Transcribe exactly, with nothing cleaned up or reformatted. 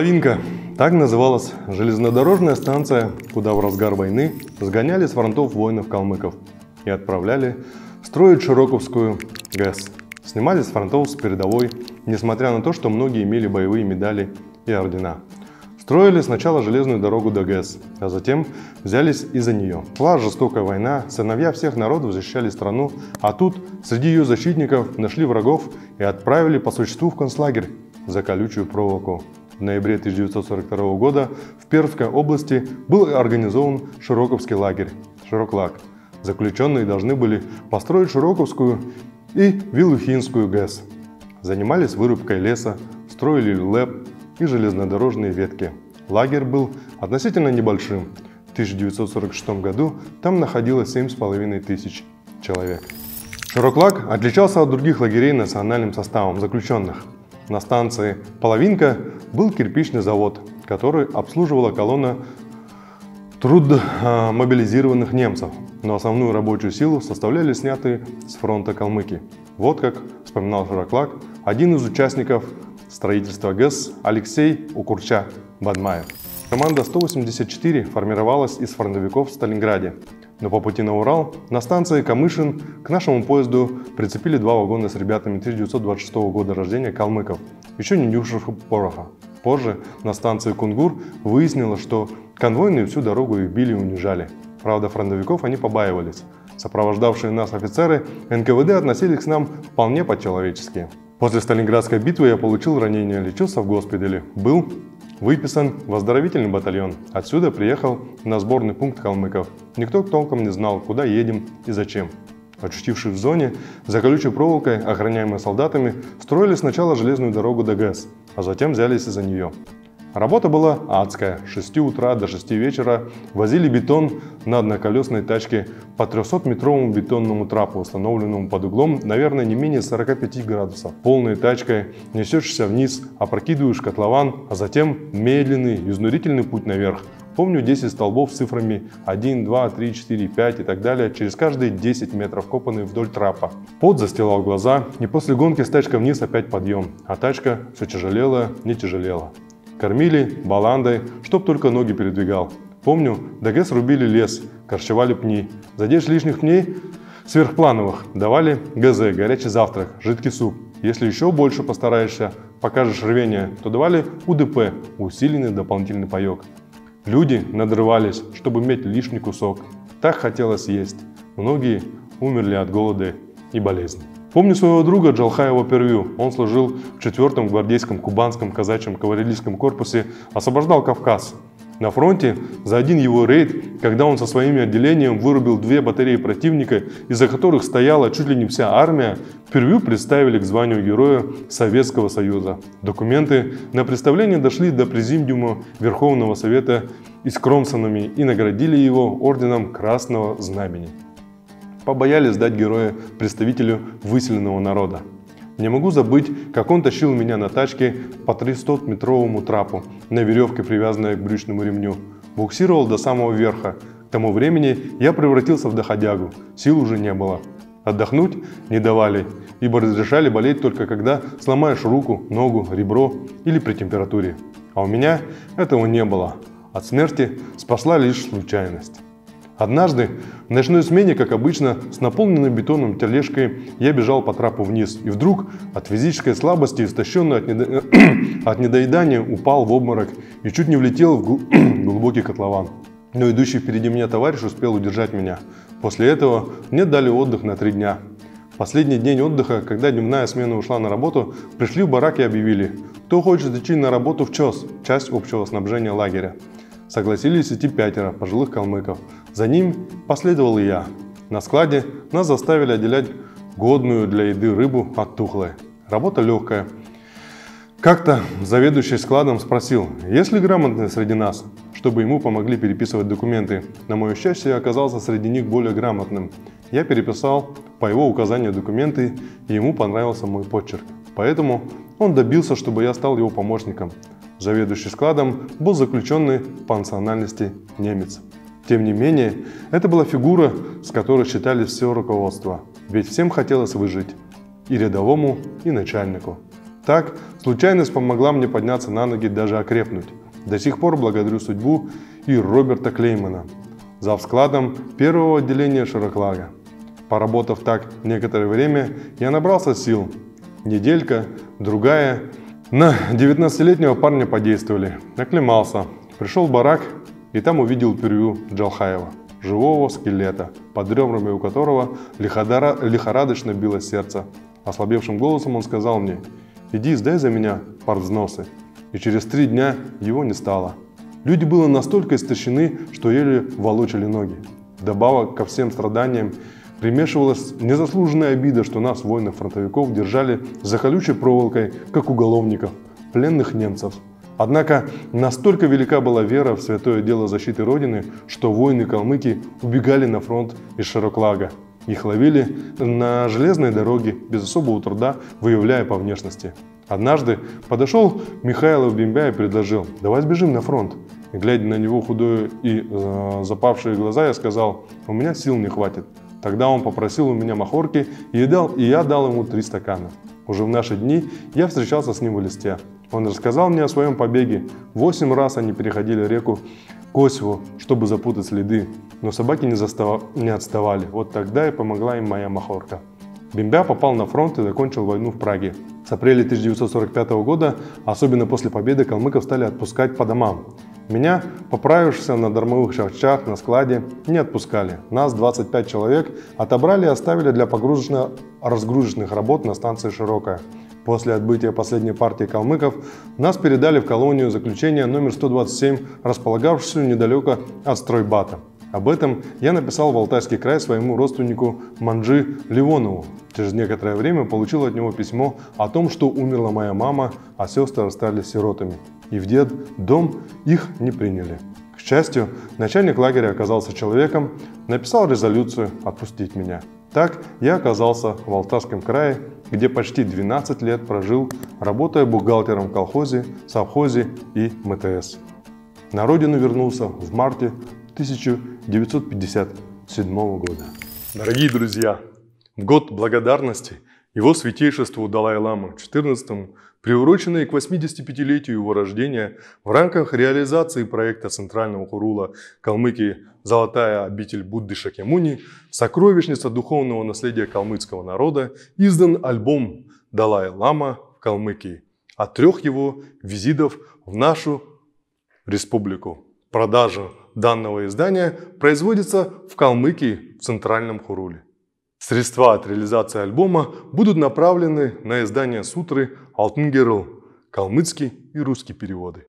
Половинка. Так называлась железнодорожная станция, куда в разгар войны сгоняли с фронтов воинов-калмыков и отправляли строить Широковскую ГЭС. Снимали с фронтов, с передовой, несмотря на то, что многие имели боевые медали и ордена. Строили сначала железную дорогу до ГЭС, а затем взялись и за нее. Шла жестокая война, сыновья всех народов защищали страну, а тут среди ее защитников нашли врагов и отправили по существу в концлагерь за колючую проволоку. В ноябре тысяча девятьсот сорок второго года в Пермской области был организован Широковский лагерь «Широклаг». Заключенные должны были построить Широковскую и Вилухинскую ГЭС. Занимались вырубкой леса, строили ЛЭП и железнодорожные ветки. Лагерь был относительно небольшим. В тысяча девятьсот сорок шестом году там находилось семь с половиной тысяч человек. Широклаг отличался от других лагерей национальным составом заключенных. На станции «Половинка» был кирпичный завод, который обслуживала колонна трудомобилизированных немцев, но основную рабочую силу составляли снятые с фронта калмыки. Вот как вспоминал Широклаг один из участников строительства ГЭС Алексей Укурча Бадмаев. Команда сто восемьдесят четыре формировалась из фронтовиков в Сталинграде, но по пути на Урал на станции Камышин к нашему поезду прицепили два вагона с ребятами тысяча девятьсот двадцать шестого года рождения калмыков, еще не нюхавших пороха. Позже на станции Кунгур выяснилось, что конвойные всю дорогу их били и унижали. Правда, фронтовиков они побаивались. Сопровождавшие нас офицеры эн ка вэ дэ относились к нам вполне по-человечески. После Сталинградской битвы я получил ранение, лечился в госпитале, был выписан в оздоровительный батальон. Отсюда приехал на сборный пункт калмыков. Никто толком не знал, куда едем и зачем. Очутившись в зоне, за колючей проволокой, охраняемой солдатами, строили сначала железную дорогу до ГЭС, а затем взялись и за нее. Работа была адская. С шести утра до шести вечера возили бетон на одноколесной тачке по трёхсотметровому бетонному трапу, установленному под углом, наверное, не менее сорока пяти градусов. Полной тачкой несешься вниз, опрокидываешь котлован, а затем медленный, изнурительный путь наверх. Помню десять столбов с цифрами один, два, три, четыре, пять и так далее, через каждые десять метров копанные вдоль трапа. Пот застилал глаза, и после гонки с тачкой вниз опять подъем, а тачка все тяжелела, не тяжелела. Кормили баландой, чтоб только ноги передвигал. Помню, до ГЭС рубили лес, корчевали пни. За десять лишних пней сверхплановых давали гэ зэ, горячий завтрак, жидкий суп. Если еще больше постараешься, покажешь рвение, то давали у дэ пэ, усиленный дополнительный паек. Люди надрывались, чтобы иметь лишний кусок. Так хотелось есть. Многие умерли от голода и болезни. Помню своего друга Джалхаева Первью. Он служил в четвёртом гвардейском, кубанском, казачьем, кавалерийском корпусе, освобождал Кавказ. На фронте за один его рейд, когда он со своим отделением вырубил две батареи противника, из-за которых стояла чуть ли не вся армия, Первью представили к званию Героя Советского Союза. Документы на представление дошли до Президиума Верховного Совета и с Кромсонами и наградили его орденом Красного Знамени. Побоялись сдать героя представителю выселенного народа. Не могу забыть, как он тащил меня на тачке по трёхсотметровому трапу, на веревке, привязанной к брючному ремню. Буксировал до самого верха. К тому времени я превратился в доходягу, сил уже не было. Отдохнуть не давали, ибо разрешали болеть только когда сломаешь руку, ногу, ребро или при температуре. А у меня этого не было. От смерти спасла лишь случайность. Однажды в ночной смене, как обычно, с наполненной бетоном тележкой я бежал по трапу вниз и вдруг от физической слабости, истощенный от, недо... от недоедания, упал в обморок и чуть не влетел в гл... глубокий котлован. Но идущий впереди меня товарищ успел удержать меня. После этого мне дали отдых на три дня. Последний день отдыха, когда дневная смена ушла на работу, пришли в барак и объявили, кто хочет идти на работу в ЧОС, часть общего снабжения лагеря. Согласились идти пятеро пожилых калмыков. За ним последовал и я. На складе нас заставили отделять годную для еды рыбу от тухлой. Работа легкая. Как-то заведующий складом спросил, есть ли грамотные среди нас, чтобы ему помогли переписывать документы. На мое счастье, я оказался среди них более грамотным. Я переписал по его указанию документы, и ему понравился мой почерк. Поэтому он добился, чтобы я стал его помощником. Заведующий складом был заключенный по национальности немец. Тем не менее, это была фигура, с которой считали все руководство, ведь всем хотелось выжить – и рядовому, и начальнику. Так, случайность помогла мне подняться на ноги, даже окрепнуть. До сих пор благодарю судьбу и Роберта Клеймана, завскладом первого отделения Широклага. Поработав так некоторое время, я набрался сил. Неделька, другая. На девятнадцатилетнего парня подействовали. Оклемался. Пришел в барак и там увидел Первью Джалхаева. Живого скелета, под ребрами у которого лиходора... лихорадочно билось сердце. Ослабевшим голосом он сказал мне: «Иди, сдай за меня партвзносы». И через три дня его не стало. Люди были настолько истощены, что еле волочили ноги. Вдобавок ко всем страданиям примешивалась незаслуженная обида, что нас, воинов-фронтовиков, держали за колючей проволокой, как уголовников, пленных немцев. Однако настолько велика была вера в святое дело защиты Родины, что воины-калмыки убегали на фронт из Широклага. Их ловили на железной дороге без особого труда, выявляя по внешности. Однажды подошел Михайлов Бембя и предложил: «Давай сбежим на фронт». И, глядя на него худое и э, запавшие глаза, я сказал: «У меня сил не хватит». Тогда он попросил у меня махорки, и, дал, и я дал ему три стакана. Уже в наши дни я встречался с ним в Листе. Он рассказал мне о своем побеге. Восемь раз они переходили реку Косьву, чтобы запутать следы, но собаки не, застав... не отставали. Вот тогда и помогла им моя махорка. Бембя попал на фронт и закончил войну в Праге. С апреля тысяча девятьсот сорок пятого года, особенно после победы, калмыков стали отпускать по домам. Меня, поправившись на дармовых шахчах на складе, не отпускали. Нас, двадцать пять человек, отобрали и оставили для погрузочно-разгрузочных работ на станции «Широкая». После отбытия последней партии калмыков нас передали в колонию заключения номер сто двадцать семь, располагавшуюся недалеко от стройбата. Об этом я написал в Алтайский край своему родственнику Манджи Ливонову. Через некоторое время получил от него письмо о том, что умерла моя мама, а сестры стали сиротами. И в детдом их не приняли. К счастью, начальник лагеря оказался человеком, написал резолюцию отпустить меня. Так я оказался в Алтайском крае, где почти двенадцать лет прожил, работая бухгалтером в колхозе, совхозе и МТС. На родину вернулся в марте тысяча девятьсот пятьдесят седьмого года. Дорогие друзья, в год благодарности его святейшеству Далай-Ламы четырнадцатому, приуроченной к восьмидесятипятилетию его рождения, в рамках реализации проекта Центрального Хурула Калмыкии «Золотая обитель Будды Шакьямуни», сокровищница духовного наследия калмыцкого народа, издан альбом «Далай-Лама в Калмыкии» от трех его визитов в нашу республику. Продажа данного издания производится в Калмыкии в Центральном Хуруле. Средства от реализации альбома будут направлены на издание сутры «Алтунгерл», калмыцкий и русский переводы.